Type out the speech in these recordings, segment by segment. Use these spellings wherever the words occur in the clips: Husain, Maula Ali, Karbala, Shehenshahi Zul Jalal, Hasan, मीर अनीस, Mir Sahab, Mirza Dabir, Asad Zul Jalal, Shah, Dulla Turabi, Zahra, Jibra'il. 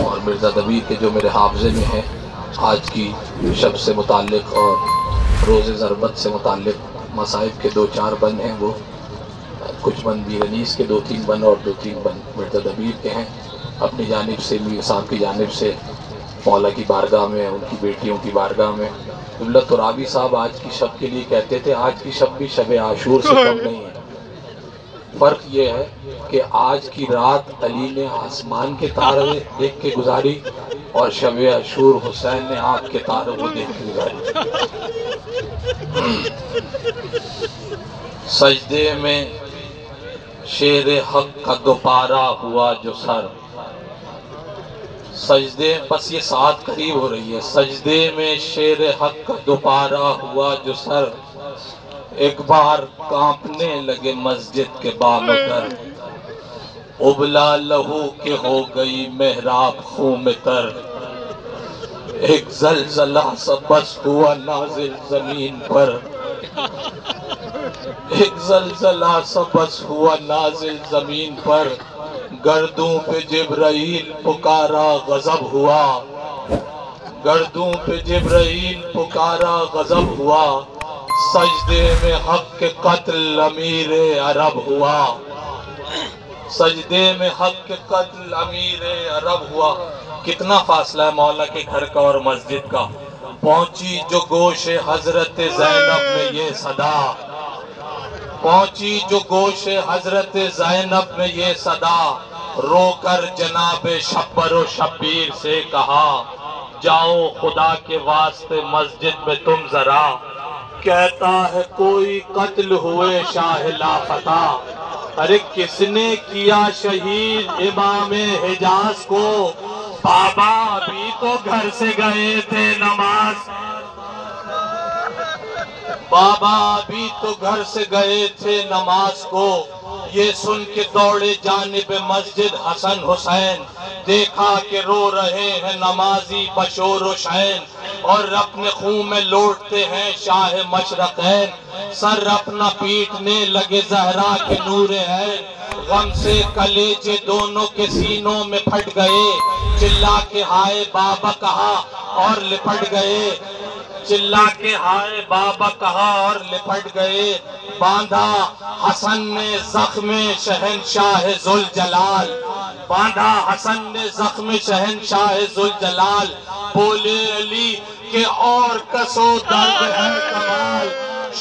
और मिर्ज़ा दबीर के जो मेरे हाफ़ज़े में हैं आज की शब से मुतालिक और रोज़े ज़रबत से मुतालिक मसाइब के दो चार बंद हैं, वो कुछ बंद मीर अनीस के दो तीन बंद और दो तीन बंद मिर्ज़ा दबीर के हैं। अपनी जानिब से मीर साहब की जानिब से मौला की बारगाह में, उनकी बेटियों की बारगाह में। दुल्ला तुराबी साहब आज की शब के लिए कहते थे आज की शब भी शब आशूर से कम नहीं है। फ़र्क ये है कि आज की रात अली ने आसमान के तारे देख के गुजारी और शब आशूर हुसैन ने आँख के तारों को देख के गुजारी। सजदे में शेर हक का दोपारा हुआ जो सर, सजदे बस ये साथ करीब हो रही है। सजदे में शेर हक का दोपारा हुआ जो सर, एक बार कांपने लगे मस्जिद के बामतर, उबला लहू के हो गई मेहराब खून में तर। एक जलजला सा बस हुआ नाजिल जमीन पर, एक जलजला सा बस हुआ नाजिल जमीन पर, गर्दों पे जिब्राइल पुकारा गजब हुआ, गर्दों पे जिब्राइल पुकारा गजब हुआ। सजदे में हक के कत्ल अमीर अरब हुआ, सजदे में हक के कत्ल अमीर अरब हुआ। कितना फासला है मौला के घर का और मस्जिद का। पहुंची जो गोश हजरत ज़ैनब में ये सदा, पहुंची जो गोश हजरत ज़ैनब में ये सदा, रोकर जनाब शब्बर व शब्बीर से कहा, जाओ खुदा के वास्ते मस्जिद में तुम जरा। कहता है कोई कत्ल हुए शाह लापता, अरे किसने किया शहीद इमाम हिजाज को। बाबा अभी तो घर से गए थे नमाज, बाबा अभी तो घर से गए थे नमाज को। ये सुन के दौड़े जानिब मस्जिद हसन हुसैन, देखा कि रो रहे हैं नमाजी बशोर व शैन, और अपने खून में लौटते हैं शाह मशरक़ैन। सर अपना पीटने लगे जहरा के नूरे हैं, गम से कलेजे दोनों के सीनों में फट गए। चिल्ला के हाय बाबा कहा और लिपट गए, चिल्ला के हाय बाबा कहा और लिपट गए। बांधा हसन ने जख्म शहनशाह जुल जलाल, बांधा हसन ने जख्म शहनशाह जुल जलाल, बोले अली के और कसो दर्द है कमाल।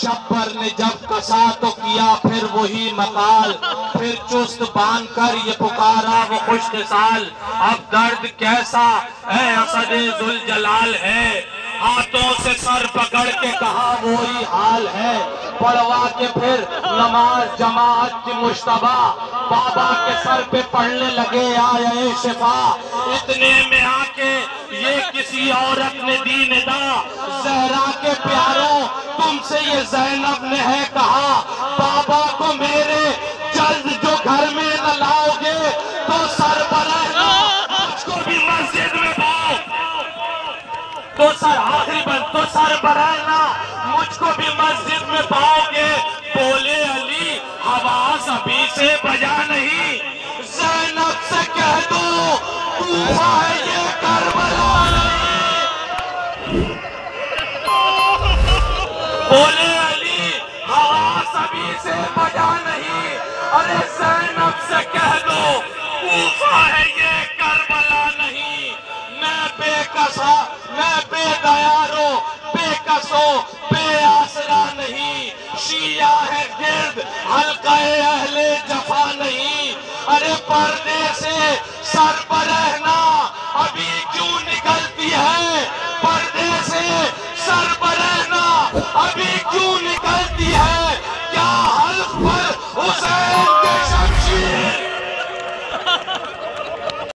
शब्बर ने जब कसा तो किया फिर वही मकाल, फिर चुस्त बांध कर ये पुकारा वो खुशकिसाल। अब दर्द कैसा है असद जुल जलाल है, हाथों से सर पकड़ के कहा वही हाल है। पढ़वा के फिर नमाज जमात की मुश्तबा, बाबा के सर पे पढ़ने लगे आए शिफा। इतने में आके ये किसी औरत ने दी निदा, ज़हरा के प्यारों तुमसे ये ज़ैनब ने है कहा, बाबा को मेरे जल्द जो घर में न लाओगे तो सर बना उसको भी मस्जिद में पाओ। तो सर आखिरी बंद तो सर बराना मुझको भी मस्जिद में पाओगे। बोले अली आवाज अभी से बजा नहीं, ज़ैनब से कह दो हुआ है ये करबला। बोले अली आवाज अभी से बजा नहीं, अरे ज़ैनब से कह दो हुआ है ये करबला नहीं। मैं बेकसा मैं बेदयारो बेकसो बेआसरा नहीं, शिया है गिर्द हल्का अहले जफा नहीं। अरे पर्दे से